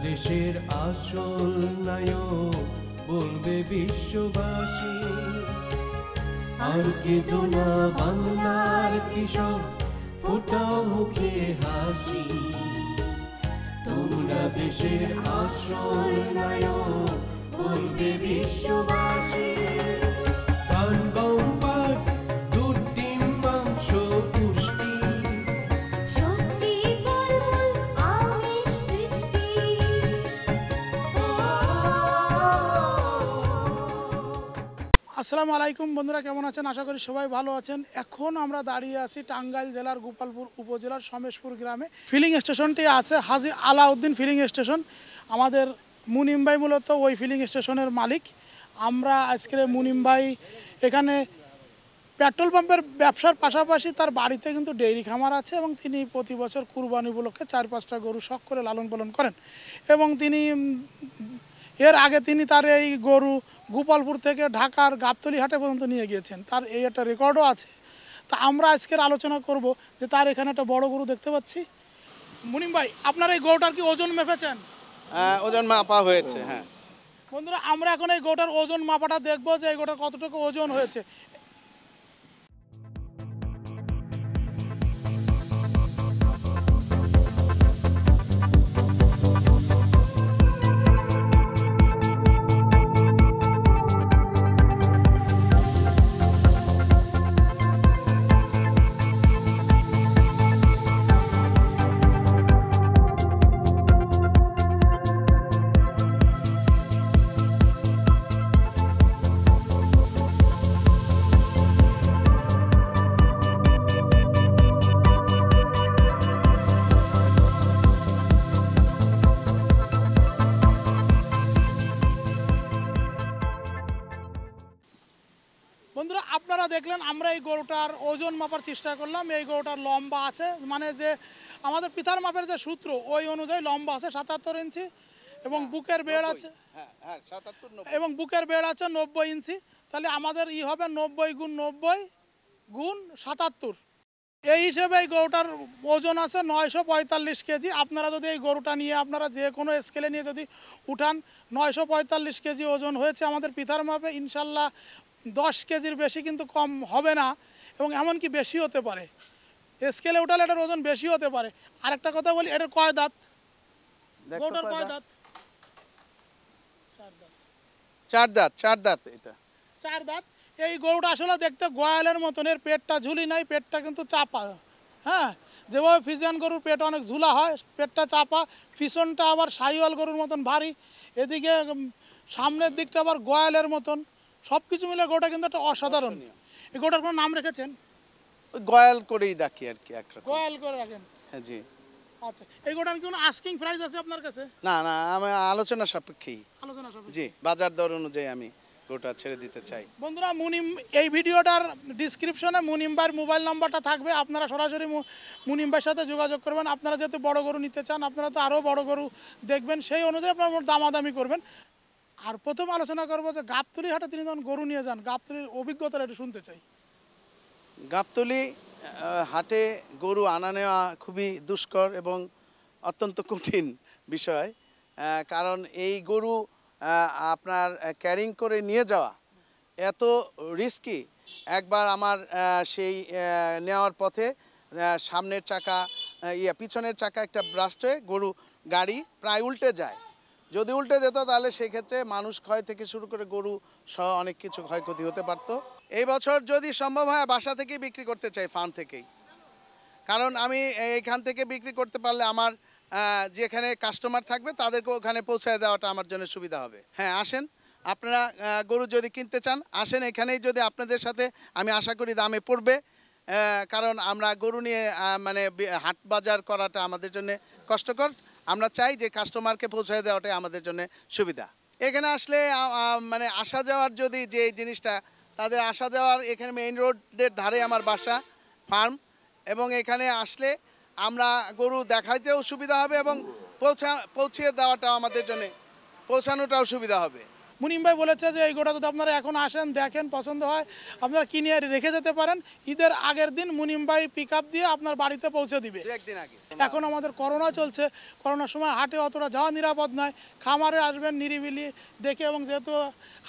देशेर आसल नायक बोलबे विश्ववासी आर केदो ना बांगलार किशोर फोटाओ मुखे हासि तोमरा देशेर आसल नायक बोलबे विश्ववासी আসসালামু আলাইকুম বন্ধুরা কেমন আছেন আশা করি সবাই ভালো আছেন এখন আমরা দাঁড়িয়ে আছি টাঙ্গাইল জেলার গোপালপুর উপজেলার সমেশপুর গ্রামে ফিলিং স্টেশনটি আছে হাজী আলাউদ্দিন ফিলিং স্টেশন আমাদের মুনিম ভাই মূলত ওই ফিলিং স্টেশনের মালিক আমরা আজকে মুনিম ভাই এখানে পেট্রোল পাম্পের ব্যবসার পাশাপাশি তার বাড়িতে কিন্তু ডেইরি খামার আছে এবং তিনি প্রতি বছর কুরবানি উপলক্ষে ৪-৫টা গরু শখ করে লালন পালন করেন এবং তিনি এর আগে তিনি তার এই গরু গোপালপুর থেকে ঢাকার গাবতলী হাটে পর্যন্ত নিয়ে গিয়েছেন তার এই একটা রেকর্ডও আছে তা আমরা আজকের আলোচনা করব যে তার এখানে একটা বড় গরু দেখতে পাচ্ছি মুনিম ভাই আপনার এই গরুটার কি ওজন মেপেছেন ওজন মাপা হয়েছে হ্যাঁ বন্ধুরা আমরা এখন এই গরুটার ওজন মাপাটা দেখব যে এই গরুটার কতটুকু ওজন হয়েছে দেখলেন আমরা এই গরুটার ওজন মাপার চেষ্টা করলাম এই গরুটার লম্বা আছে মানে যে আমাদের পিতার মাপের যে সূত্র ওই অনুযায়ী লম্বা আছে ৭৭ ইঞ্চি এবং বুকের বেড় আছে এবং বুকের বেড় আছে ৯০ ইঞ্চি তাহলে আমাদের ই হবে ৯০ × ৯০ × ৭৭ এই হিসেবে এই গরুটার ওজন আছে ৯৪৫ কেজি আপনারা যদি এই গরুটা নিয়ে আপনারা যে কোনো স্কেলে নিয়ে যদি উঠান ৯৪৫ কেজি ওজন হয়েছে আমাদের পিতার মাপে ইনশাল্লাহ ১০ কেজির বেশি কিন্তু কম হবে না এবং এমনকি বেশি হতে পারে স্কেলে উঠালে এটার ওজন বেশি হতে পারে আর একটা কথা বলি এটার কয় দাঁত গরুটার কয় দাঁত ৪ দাঁত এটা ৪ দাঁত এই গরুটা আসলে দেখতে গোয়ালের মতন এর পেটটা ঝুলি নাই পেটটা কিন্তু চাপা হ্যাঁ যেভাবে ফিজিয়ান গরুর পেট অনেক ঝুলা হয় পেটটা চাপা পিছনটা আবার শাহিওয়াল গরুর মতন ভারী এদিকে সামনের দিকটা আবার গোয়ালের মতন সবকিছু মিলে গোটা কিন্তু একটা অসাধারণ এই গোটার কোনো নাম রেখেছেন গোয়াল করেই ডাকি আর কি একটা গোয়াল করে রাখেন হ্যাঁ জি আচ্ছা এই গোটার কি কোনো আস্কিং প্রাইস আছে আপনার কাছে না না আমি আলোচনা সাপেক্ষে জি বাজার দর অনুযায়ী আমি গোটা ছেড়ে দিতে চাই বন্ধুরা মুনিম এই ভিডিওটার ডেসক্রিপশনে মুনিম ভাইয়ের মোবাইল নাম্বারটা থাকবে আপনারা সরাসরি মুনিম ভাইয়ের সাথে যোগাযোগ করবেন আপনারা যেহেতু বড় গরু নিতে চান আপনারা তো আরও বড় গরু দেখবেন সেই অনুযায়ী আপনারা দামাদামি করবেন আর প্রথম আলোচনা করব যে গাবতলী হাটে তিনি যখন গরু নিয়ে যান গাবতলীর অভিজ্ঞতাটা একটু শুনতে চাই গাবতলী হাটে গরু আনা নেওয়া খুবই দুষ্কর এবং অত্যন্ত কঠিন বিষয় কারণ এই গরু আপনার ক্যারিং করে নিয়ে যাওয়া এত রিস্কি একবার আমার সেই নেওয়ার পথে সামনের চাকা পিছনের চাকা একটা ব্রাস্ট হয়ে গাড়ি প্রায় উল্টে যায় যদি উল্টে যেত তাহলে সেই ক্ষেত্রে মানুষ ক্ষয় থেকে শুরু করে গরু সহ অনেক কিছু ক্ষয়ক্ষতি হতে পারতো এই বছর যদি সম্ভব হয় বাসা থেকেই বিক্রি করতে চাই ফার্ম থেকেই কারণ আমি এইখান থেকে বিক্রি করতে পারলে আমার যেখানে কাস্টমার থাকবে তাদেরকে ওখানে পৌঁছায় দেওয়াটা আমার জন্য সুবিধা হবে হ্যাঁ আসেন আপনারা গরু যদি কিনতে চান আসেন এখানেই যদি আপনাদের সাথে আমি আশা করি দামে পড়বে কারণ আমরা গরু নিয়ে মানে হাট বাজার করাটা আমাদের জন্য কষ্টকর আমরা চাই যে কাস্টমারকে পৌঁছে দেওয়াটাই আমাদের জন্য সুবিধা এখানে আসলে মানে আসা যাওয়ার যদি যে জিনিসটা তাদের আসা যাওয়ার এখানে মেইন রোডের ধারে আমার বাসা ফার্ম এবং এখানে আসলে আমরা গরু দেখাইতেও সুবিধা হবে এবং পৌঁছিয়ে দেওয়াটাও আমাদের জন্য পৌঁছানোটাও সুবিধা হবে मुनिम भाई बोले गोटा जो अपना एन आसें देखें पसंद है अपना किने रेखे जो ईदर आगे दिन मुनिम भाई पिकअप दिए अपना बाड़ी पहुँचे दिबे। এখন আমাদের করোনা চলছে, করোনার সময় হাটে অতটা যাওয়া নিরাপদ নয়, খামারে আসবেন নিরিবিলি দেখে এবং যেহেতু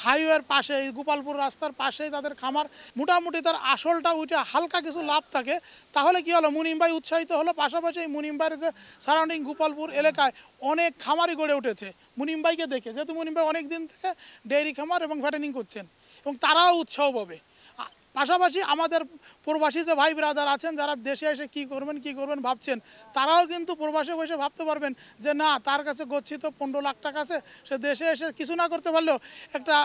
হাইওয়ের পাশে গোপালপুর রাস্তার পাশেই তাদের খামার, মোটামুটি তার আসলটা ওইটা হালকা কিছু লাভ থাকে। তাহলে কি হলো, মুনিম ভাই উৎসাহিত হলো, পাশাপাশি মুনিম ভাইয়ের যে সারাউন্ডিং গোপালপুর এলাকায় অনেক খামারই গড়ে উঠেছে মুনিম ভাইকে দেখে, যেহেতু মুনিম ভাই অনেক দিন থেকে ডেয়ারি খামার এবং ভ্যাটেনিং করছেন এবং তারাও উৎসাহ পাবে। পাশাপাশি আমাদের প্রবাসী যে ভাই ব্রাদার আছেন যারা দেশে এসে কী করবেন ভাবছেন, তারাও কিন্তু প্রবাসে বসে ভাবতে পারবেন যে না, তার কাছে গচ্ছিত 15 লাখ টাকা আছে, সে দেশে এসে কিছু না করতে পারলেও একটা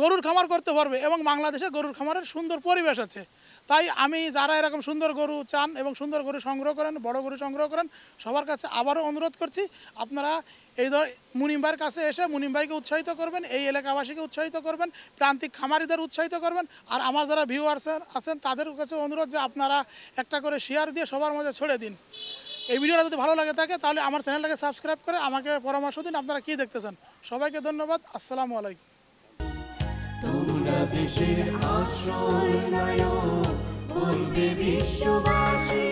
গরুর খামার করতে পারবে এবং বাংলাদেশে গরুর খামারের সুন্দর পরিবেশ আছে। তাই আমি যারা এরকম সুন্দর গরু চান এবং সুন্দর গরু সংগ্রহ করেন, বড় গরু সংগ্রহ করেন, সবার কাছে আবারও অনুরোধ করছি আপনারা এই মুনিম ভাইয়ের কাছে এসে মুনিম ভাইকে উৎসাহিত করবেন, এই এলাকাবাসীকে উৎসাহিত করবেন, প্রান্তিক খামারিদের উৎসাহিত করবেন। আর আমার যারা ভিউয়ার্স আছেন তাদের কাছে অনুরোধ যে আপনারা একটা করে শেয়ার দিয়ে সবার মধ্যে ছড়ে দিন। এই ভিডিওটা যদি ভালো লাগে থাকে তাহলে আমার চ্যানেলটাকে সাবস্ক্রাইব করে আমাকে পরামর্শ দিন আপনারা কী দেখতে চান। সবাইকে ধন্যবাদ, আসসালামু আলাইকুম। তোমরা দেশের আশা নয়, বলবে বিশ্ববাসী।